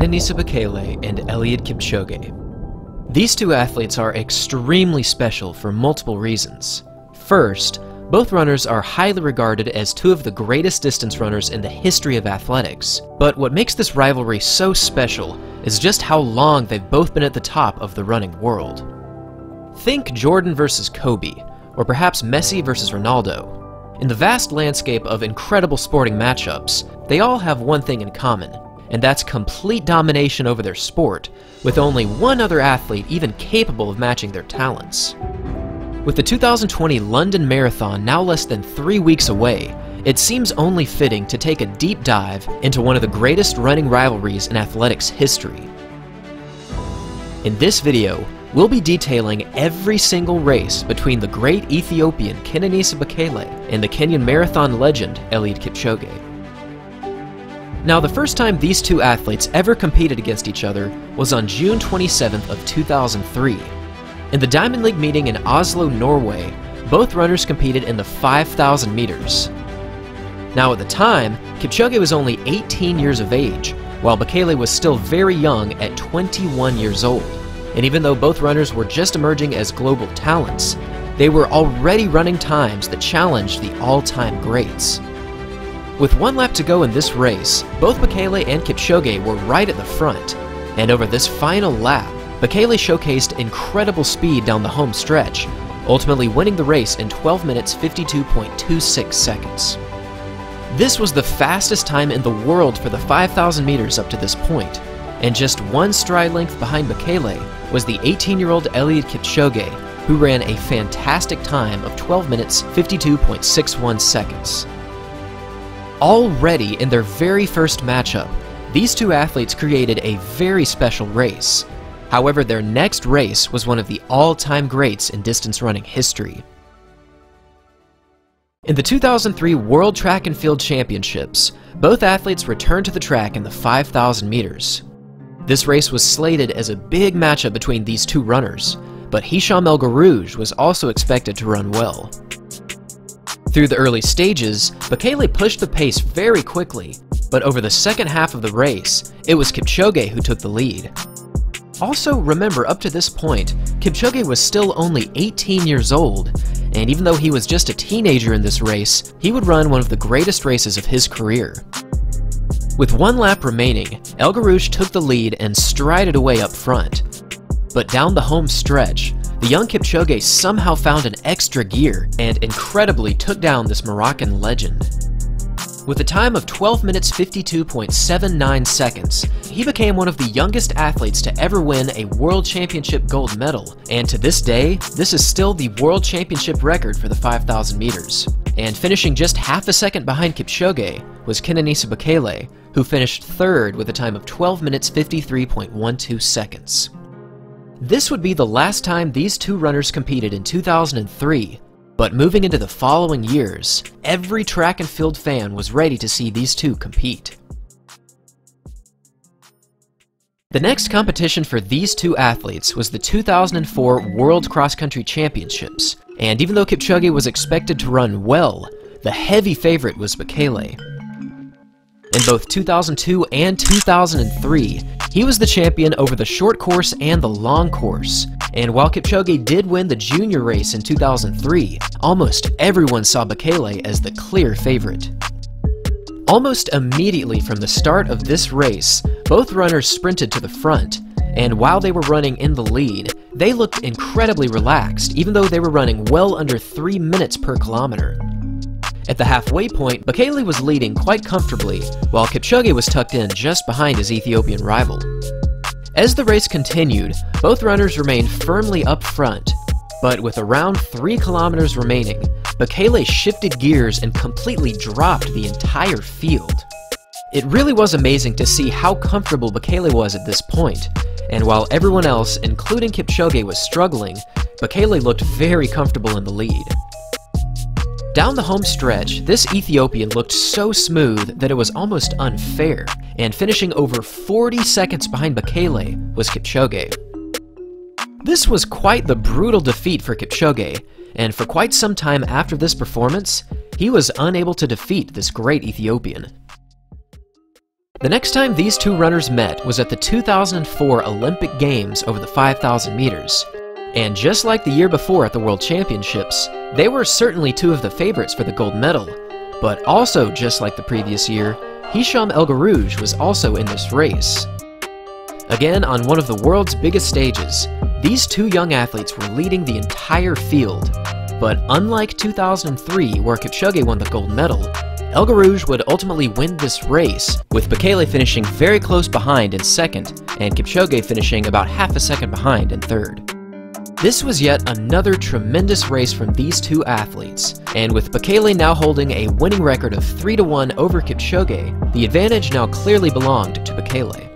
Kenenisa Bekele and Eliud Kipchoge. These two athletes are extremely special for multiple reasons. First, both runners are highly regarded as two of the greatest distance runners in the history of athletics. But what makes this rivalry so special is just how long they've both been at the top of the running world. Think Jordan versus Kobe, or perhaps Messi versus Ronaldo. In the vast landscape of incredible sporting matchups, they all have one thing in common, and that's complete domination over their sport, with only one other athlete even capable of matching their talents. With the 2020 London Marathon now less than 3 weeks away, it seems only fitting to take a deep dive into one of the greatest running rivalries in athletics history. In this video, we'll be detailing every single race between the great Ethiopian Kenenisa Bekele and the Kenyan marathon legend Eliud Kipchoge. Now, the first time these two athletes ever competed against each other was on June 27th of 2003. In the Diamond League meeting in Oslo, Norway, both runners competed in the 5,000 meters. Now, at the time, Kipchoge was only 18 years of age, while Bekele was still very young at 21 years old. And even though both runners were just emerging as global talents, they were already running times that challenged the all-time greats. With one lap to go in this race, both Bekele and Kipchoge were right at the front, and over this final lap, Bekele showcased incredible speed down the home stretch, ultimately winning the race in 12 minutes 52.26 seconds. This was the fastest time in the world for the 5,000 meters up to this point, and just one stride length behind Bekele was the 18-year-old Eliud Kipchoge, who ran a fantastic time of 12 minutes 52.61 seconds. Already in their very first matchup, these two athletes created a very special race. However, their next race was one of the all-time greats in distance running history. In the 2003 World Track and Field Championships, both athletes returned to the track in the 5,000 meters. This race was slated as a big matchup between these two runners, but Hicham El Guerrouj was also expected to run well. Through the early stages, Bekele pushed the pace very quickly, but over the second half of the race, it was Kipchoge who took the lead. Also, remember, up to this point, Kipchoge was still only 18 years old, and even though he was just a teenager in this race, he would run one of the greatest races of his career. With one lap remaining, El Guerrouj took the lead and strided away up front. But down the home stretch, the young Kipchoge somehow found an extra gear and incredibly took down this Moroccan legend. With a time of 12 minutes 52.79 seconds, he became one of the youngest athletes to ever win a World Championship gold medal, and to this day, this is still the World Championship record for the 5,000 meters. And finishing just half a second behind Kipchoge was Kenenisa Bekele, who finished third with a time of 12 minutes 53.12 seconds. This would be the last time these two runners competed in 2003, but moving into the following years, every track and field fan was ready to see these two compete. The next competition for these two athletes was the 2004 World Cross Country Championships, and even though Kipchoge was expected to run well, the heavy favorite was Bekele. In both 2002 and 2003, he was the champion over the short course and the long course. And while Kipchoge did win the junior race in 2003, almost everyone saw Bekele as the clear favorite. Almost immediately from the start of this race, both runners sprinted to the front, and while they were running in the lead, they looked incredibly relaxed, even though they were running well under 3 minutes per kilometer. At the halfway point, Bekele was leading quite comfortably, while Kipchoge was tucked in just behind his Ethiopian rival. As the race continued, both runners remained firmly up front, but with around 3 kilometers remaining, Bekele shifted gears and completely dropped the entire field. It really was amazing to see how comfortable Bekele was at this point, and while everyone else, including Kipchoge, was struggling, Bekele looked very comfortable in the lead. Down the home stretch, this Ethiopian looked so smooth that it was almost unfair, and finishing over 40 seconds behind Bekele was Kipchoge. This was quite the brutal defeat for Kipchoge, and for quite some time after this performance, he was unable to defeat this great Ethiopian. The next time these two runners met was at the 2004 Olympic Games over the 5,000 meters. And just like the year before at the World Championships, they were certainly two of the favorites for the gold medal. But also just like the previous year, Hicham El Guerrouj was also in this race. Again, on one of the world's biggest stages, these two young athletes were leading the entire field. But unlike 2003, where Kipchoge won the gold medal, El Guerrouj would ultimately win this race, with Bekele finishing very close behind in second, and Kipchoge finishing about half a second behind in third. This was yet another tremendous race from these two athletes, and with Bekele now holding a winning record of 3-1 over Kipchoge, the advantage now clearly belonged to Bekele.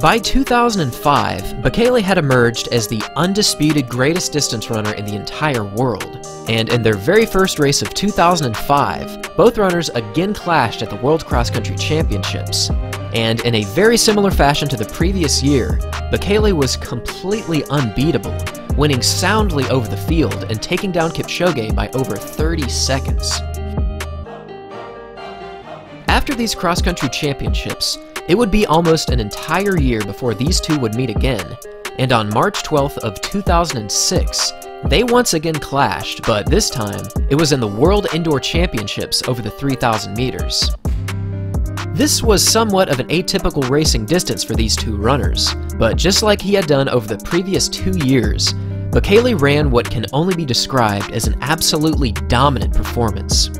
By 2005, Bekele had emerged as the undisputed greatest distance runner in the entire world, and in their very first race of 2005, both runners again clashed at the World Cross Country Championships. And in a very similar fashion to the previous year, Bekele was completely unbeatable, winning soundly over the field and taking down Kipchoge by over 30 seconds. After these cross-country championships, it would be almost an entire year before these two would meet again, and on March 12th of 2006, they once again clashed, but this time, it was in the World Indoor Championships over the 3,000 meters. This was somewhat of an atypical racing distance for these two runners, but just like he had done over the previous 2 years, Bekele ran what can only be described as an absolutely dominant performance.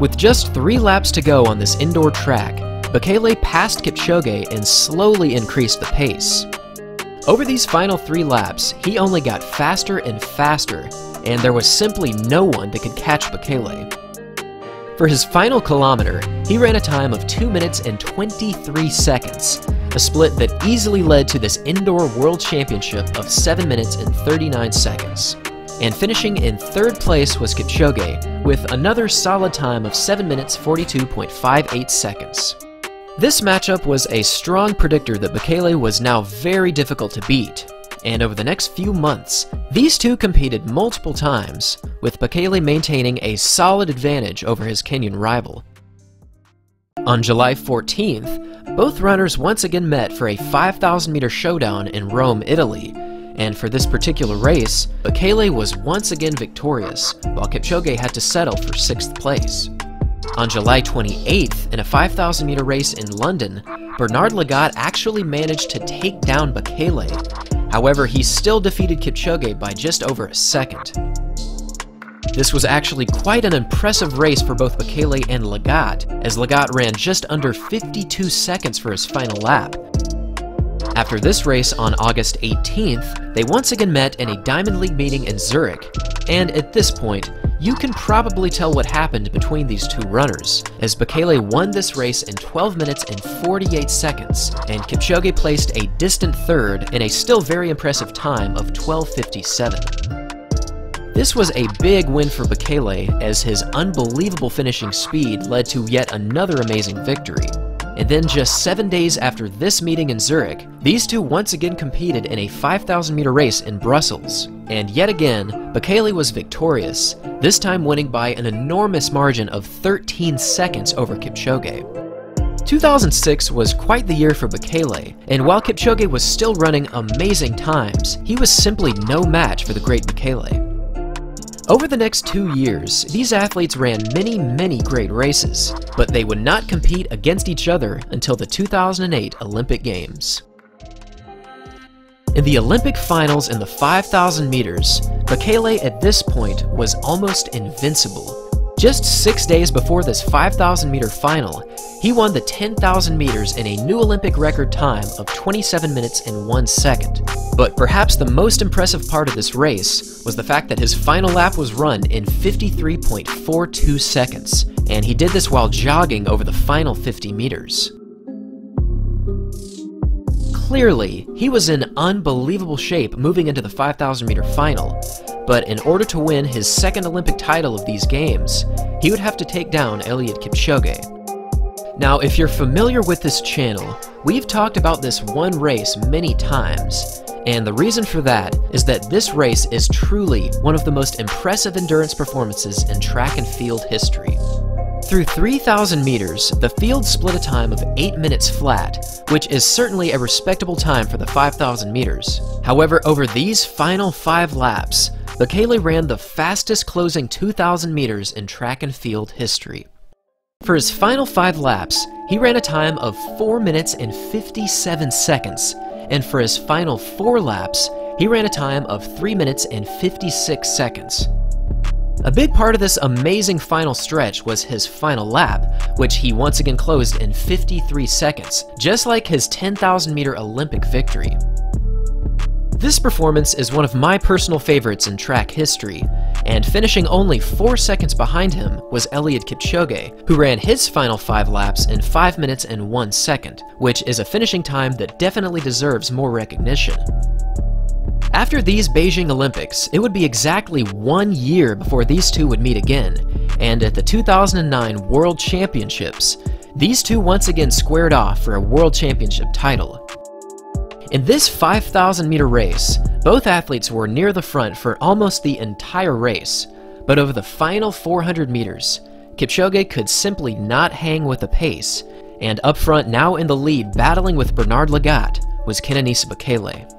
With just 3 laps to go on this indoor track, Bekele passed Kipchoge and slowly increased the pace. Over these final 3 laps, he only got faster and faster, and there was simply no one that could catch Bekele. For his final kilometer, he ran a time of 2 minutes and 23 seconds, a split that easily led to this indoor world championship of 7 minutes and 39 seconds. And finishing in third place was Kipchoge, with another solid time of 7 minutes 42.58 seconds. This matchup was a strong predictor that Bekele was now very difficult to beat. And over the next few months, these two competed multiple times, with Bekele maintaining a solid advantage over his Kenyan rival. On July 14th, both runners once again met for a 5,000-meter showdown in Rome, Italy, and for this particular race, Bekele was once again victorious, while Kipchoge had to settle for 6th place. On July 28th, in a 5,000-meter race in London, Bernard Lagat actually managed to take down Bekele. However, he still defeated Kipchoge by just over a second. This was actually quite an impressive race for both Bekele and Lagat, as Lagat ran just under 52 seconds for his final lap. After this race on August 18th, they once again met in a Diamond League meeting in Zurich, and at this point, you can probably tell what happened between these two runners, as Bekele won this race in 12 minutes and 48 seconds, and Kipchoge placed a distant third in a still very impressive time of 12:57. This was a big win for Bekele, as his unbelievable finishing speed led to yet another amazing victory. And then just 7 days after this meeting in Zurich, these two once again competed in a 5,000-meter race in Brussels. And yet again, Bekele was victorious, this time winning by an enormous margin of 13 seconds over Kipchoge. 2006 was quite the year for Bekele, and while Kipchoge was still running amazing times, he was simply no match for the great Bekele. Over the next 2 years, these athletes ran many great races, but they would not compete against each other until the 2008 Olympic Games. In the Olympic finals in the 5,000 meters, Bekele at this point was almost invincible. Just 6 days before this 5,000-meter final, he won the 10,000 meters in a new Olympic record time of 27 minutes and 1 second. But perhaps the most impressive part of this race was the fact that his final lap was run in 53.42 seconds, and he did this while jogging over the final 50 meters. Clearly, he was in unbelievable shape moving into the 5,000-meter final, but in order to win his second Olympic title of these games, he would have to take down Eliud Kipchoge. Now, if you're familiar with this channel, we've talked about this one race many times, and the reason for that is that this race is truly one of the most impressive endurance performances in track and field history. Through 3,000 meters, the field split a time of 8 minutes flat, which is certainly a respectable time for the 5,000 meters. However, over these final 5 laps, Bekele ran the fastest closing 2,000 meters in track and field history. For his final 5 laps, he ran a time of 4 minutes and 57 seconds, and for his final 4 laps, he ran a time of 3 minutes and 56 seconds. A big part of this amazing final stretch was his final lap, which he once again closed in 53 seconds, just like his 10,000 meter Olympic victory. This performance is one of my personal favorites in track history, and finishing only 4 seconds behind him was Eliud Kipchoge, who ran his final 5 laps in 5 minutes and 1 second, which is a finishing time that definitely deserves more recognition. After these Beijing Olympics, it would be exactly 1 year before these two would meet again, and at the 2009 World Championships, these two once again squared off for a World Championship title. In this 5,000 meter race, both athletes were near the front for almost the entire race, but over the final 400 meters, Kipchoge could simply not hang with the pace, and up front now in the lead battling with Bernard Lagat was Kenenisa Bekele.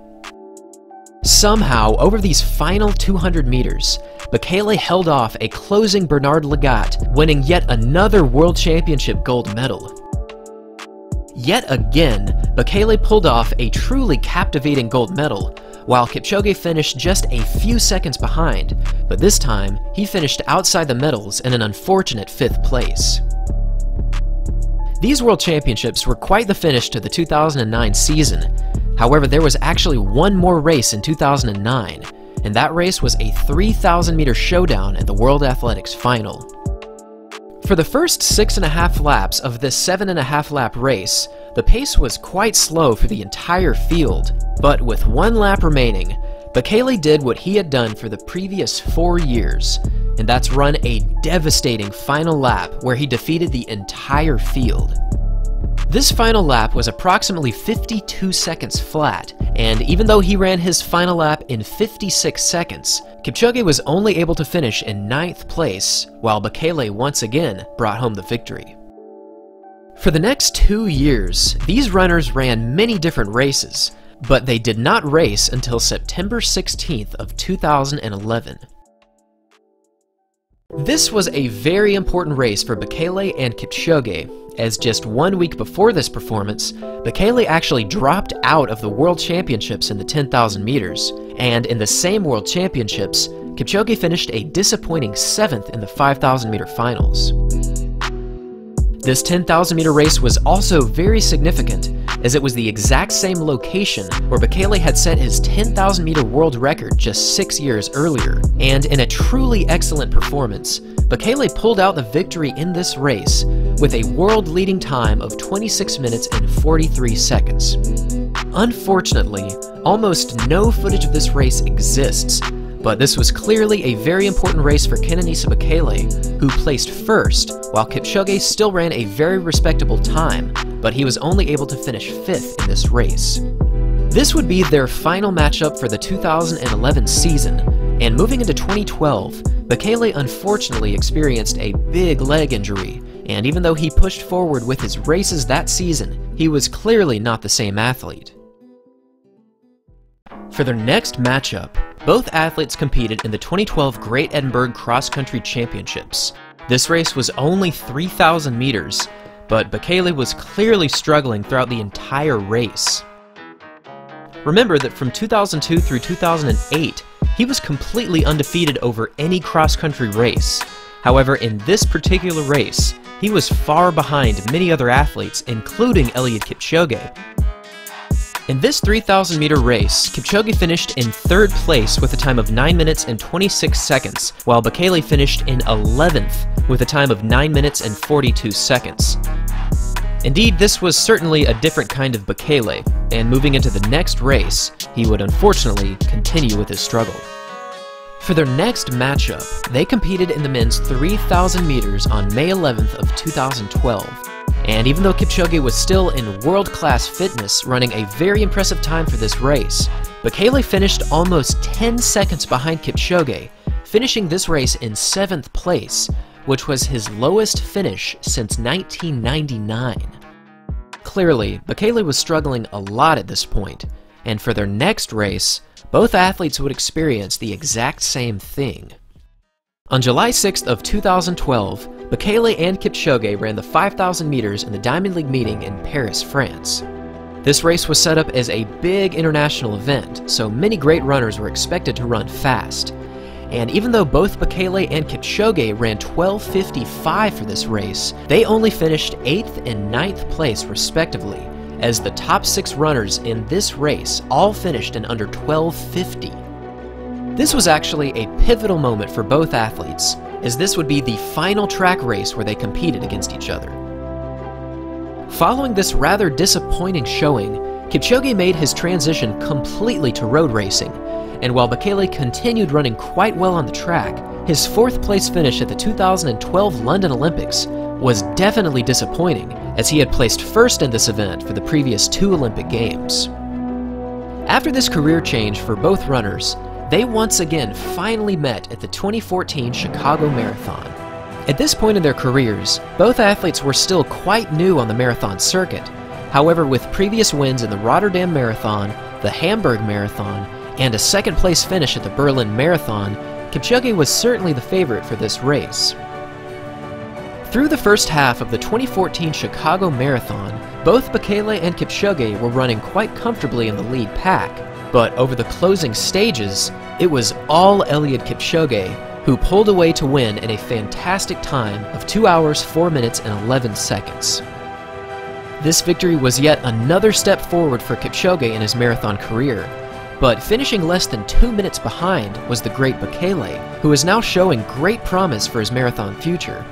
Somehow, over these final 200 meters, Bekele held off a closing Bernard Lagat, winning yet another World Championship gold medal. Yet again, Bekele pulled off a truly captivating gold medal, while Kipchoge finished just a few seconds behind, but this time, he finished outside the medals in an unfortunate 5th place. These World Championships were quite the finish to the 2009 season. However, there was actually one more race in 2009, and that race was a 3,000 meter showdown at the World Athletics Final. For the first 6.5 laps of this 7.5 lap race, the pace was quite slow for the entire field, but with 1 lap remaining, Bekele did what he had done for the previous 4 years, and that's run a devastating final lap where he defeated the entire field. This final lap was approximately 52 seconds flat, and even though he ran his final lap in 56 seconds, Kipchoge was only able to finish in 9th place, while Bekele once again brought home the victory. For the next 2 years, these runners ran many different races, but they did not race until September 16th of 2011. This was a very important race for Bekele and Kipchoge, as just 1 week before this performance, Bekele actually dropped out of the World Championships in the 10,000 meters, and in the same World Championships, Kipchoge finished a disappointing 7th in the 5,000 meter finals. This 10,000 meter race was also very significant, as it was the exact same location where Bekele had set his 10,000 meter world record just 6 years earlier. And in a truly excellent performance, Bekele pulled out the victory in this race with a world leading time of 26 minutes and 43 seconds. Unfortunately, almost no footage of this race exists, but this was clearly a very important race for Kenenisa Bekele, who placed first, while Kipchoge still ran a very respectable time, but he was only able to finish 5th in this race. This would be their final matchup for the 2011 season, and moving into 2012, Bekele unfortunately experienced a big leg injury, and even though he pushed forward with his races that season, he was clearly not the same athlete. For their next matchup, both athletes competed in the 2012 Great Edinburgh Cross Country Championships. This race was only 3,000 meters, but Bekele was clearly struggling throughout the entire race. Remember that from 2002 through 2008, he was completely undefeated over any cross-country race. However, in this particular race, he was far behind many other athletes, including Eliud Kipchoge. In this 3,000 meter race, Kipchoge finished in 3rd place with a time of 9 minutes and 26 seconds, while Bekele finished in 11th with a time of 9 minutes and 42 seconds. Indeed, this was certainly a different kind of Bekele, and moving into the next race, he would unfortunately continue with his struggle. For their next matchup, they competed in the men's 3,000 meters on May 11th of 2012. And even though Kipchoge was still in world-class fitness, running a very impressive time for this race, Bekele finished almost 10 seconds behind Kipchoge, finishing this race in 7th place, which was his lowest finish since 1999. Clearly, Bekele was struggling a lot at this point, and for their next race, both athletes would experience the exact same thing. On July 6th of 2012, Bekele and Kipchoge ran the 5,000 meters in the Diamond League meeting in Paris, France. This race was set up as a big international event, so many great runners were expected to run fast. And even though both Bekele and Kipchoge ran 12:55 for this race, they only finished 8th and 9th place respectively, as the top 6 runners in this race all finished in under 12:50. This was actually a pivotal moment for both athletes, as this would be the final track race where they competed against each other. Following this rather disappointing showing, Kipchoge made his transition completely to road racing, and while Bekele continued running quite well on the track, his 4th place finish at the 2012 London Olympics was definitely disappointing, as he had placed 1st in this event for the previous 2 Olympic Games. After this career change for both runners, they once again finally met at the 2014 Chicago Marathon. At this point in their careers, both athletes were still quite new on the marathon circuit. However, with previous wins in the Rotterdam Marathon, the Hamburg Marathon, and a 2nd place finish at the Berlin Marathon, Kipchoge was certainly the favorite for this race. Through the first half of the 2014 Chicago Marathon, both Bekele and Kipchoge were running quite comfortably in the lead pack. But over the closing stages, it was all Eliud Kipchoge, who pulled away to win in a fantastic time of 2 hours, 4 minutes, and 11 seconds. This victory was yet another step forward for Kipchoge in his marathon career, but finishing less than 2 minutes behind was the great Bekele, who is now showing great promise for his marathon future.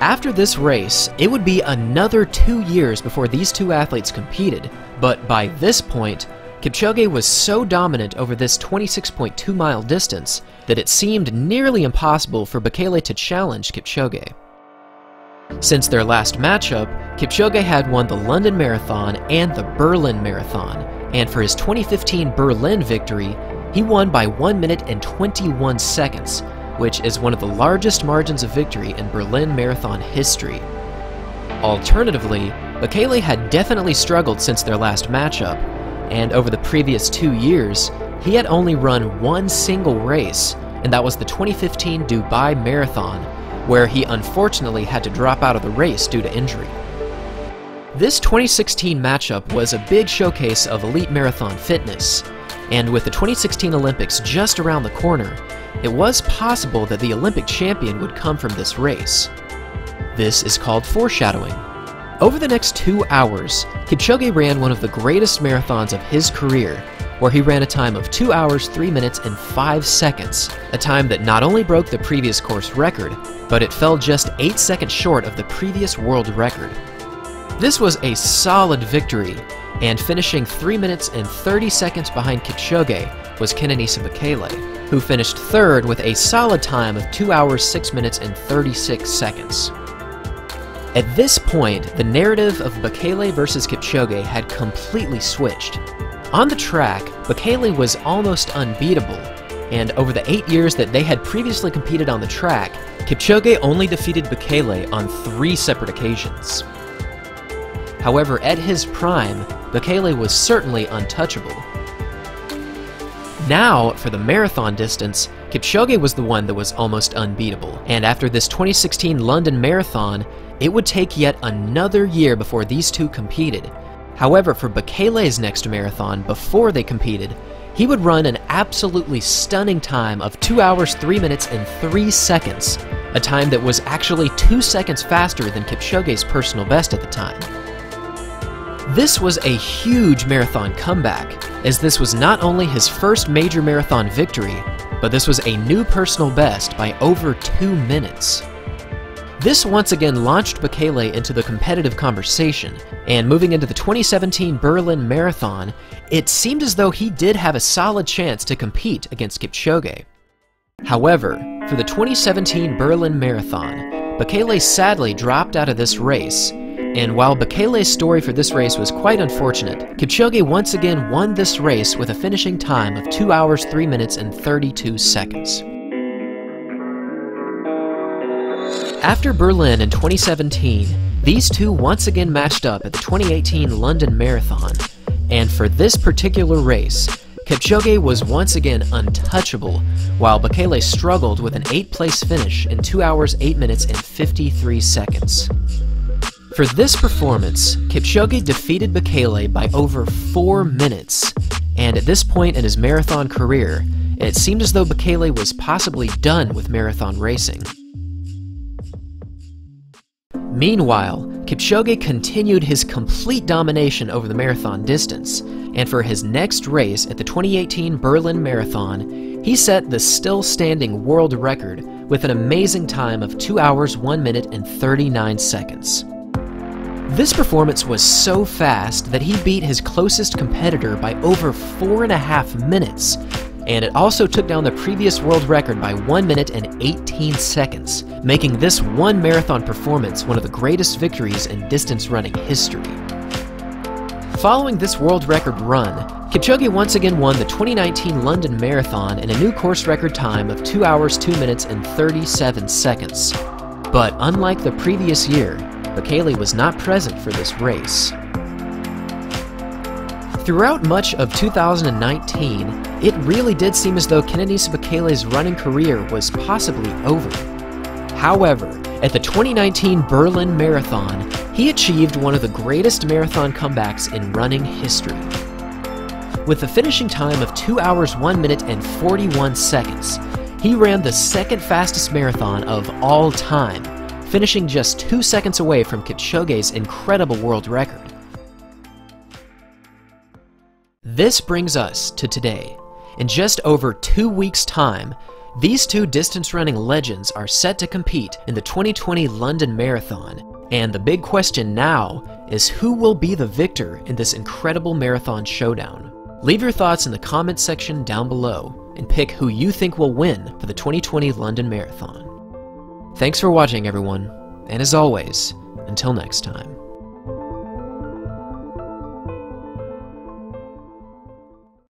After this race, it would be another 2 years before these two athletes competed, but by this point, Kipchoge was so dominant over this 26.2-mile distance that it seemed nearly impossible for Bekele to challenge Kipchoge. Since their last matchup, Kipchoge had won the London Marathon and the Berlin Marathon, and for his 2015 Berlin victory, he won by 1 minute and 21 seconds, which is one of the largest margins of victory in Berlin Marathon history. Alternatively, Bekele had definitely struggled since their last matchup, and over the previous 2 years, he had only run one single race, and that was the 2015 Dubai Marathon, where he unfortunately had to drop out of the race due to injury. This 2016 matchup was a big showcase of elite marathon fitness, and with the 2016 Olympics just around the corner, it was possible that the Olympic champion would come from this race. This is called foreshadowing. Over the next 2 hours, Kipchoge ran one of the greatest marathons of his career, where he ran a time of 2 hours, 3 minutes, and 5 seconds, a time that not only broke the previous course record, but it fell just 8 seconds short of the previous world record. This was a solid victory, and finishing 3 minutes and 30 seconds behind Kipchoge was Kenenisa Bekele, who finished 3rd with a solid time of 2 hours, 6 minutes, and 36 seconds. At this point, the narrative of Bekele versus Kipchoge had completely switched. On the track, Bekele was almost unbeatable, and over the 8 years that they had previously competed on the track, Kipchoge only defeated Bekele on 3 separate occasions. However, at his prime, Bekele was certainly untouchable. Now, for the marathon distance, Kipchoge was the one that was almost unbeatable, and after this 2016 London Marathon, it would take yet another year before these two competed. However, for Bekele's next marathon, before they competed, he would run an absolutely stunning time of 2 hours, 3 minutes, and 3 seconds, a time that was actually 2 seconds faster than Kipchoge's personal best at the time. This was a huge marathon comeback, as this was not only his first major marathon victory, but this was a new personal best by over 2 minutes. This once again launched Bekele into the competitive conversation, and moving into the 2017 Berlin Marathon, it seemed as though he did have a solid chance to compete against Kipchoge. However, for the 2017 Berlin Marathon, Bekele sadly dropped out of this race. And while Bekele's story for this race was quite unfortunate, Kipchoge once again won this race with a finishing time of 2 hours, 3 minutes, and 32 seconds. After Berlin in 2017, these two once again matched up at the 2018 London Marathon, and for this particular race, Kipchoge was once again untouchable, while Bekele struggled with an 8th-place finish in 2 hours, 8 minutes, and 53 seconds. For this performance, Kipchoge defeated Bekele by over 4 minutes, and at this point in his marathon career, it seemed as though Bekele was possibly done with marathon racing. Meanwhile, Kipchoge continued his complete domination over the marathon distance, and for his next race at the 2018 Berlin Marathon, he set the still-standing world record with an amazing time of 2 hours, 1 minute, and 39 seconds. This performance was so fast that he beat his closest competitor by over 4.5 minutes, and it also took down the previous world record by 1 minute and 18 seconds, making this one marathon performance one of the greatest victories in distance running history. Following this world record run, Kipchoge once again won the 2019 London Marathon in a new course record time of 2 hours, 2 minutes, and 37 seconds. But unlike the previous year, Bekele was not present for this race. Throughout much of 2019, it really did seem as though Kenenisa Bekele's running career was possibly over. However, at the 2019 Berlin Marathon, he achieved one of the greatest marathon comebacks in running history. With a finishing time of 2 hours, 1 minute, and 41 seconds, he ran the second fastest marathon of all time, finishing just 2 seconds away from Kipchoge's incredible world record. This brings us to today. In just over 2 weeks' time, these two distance running legends are set to compete in the 2020 London Marathon, and the big question now is who will be the victor in this incredible marathon showdown? Leave your thoughts in the comments section down below and pick who you think will win for the 2020 London Marathon. Thanks for watching, everyone, and as always, until next time.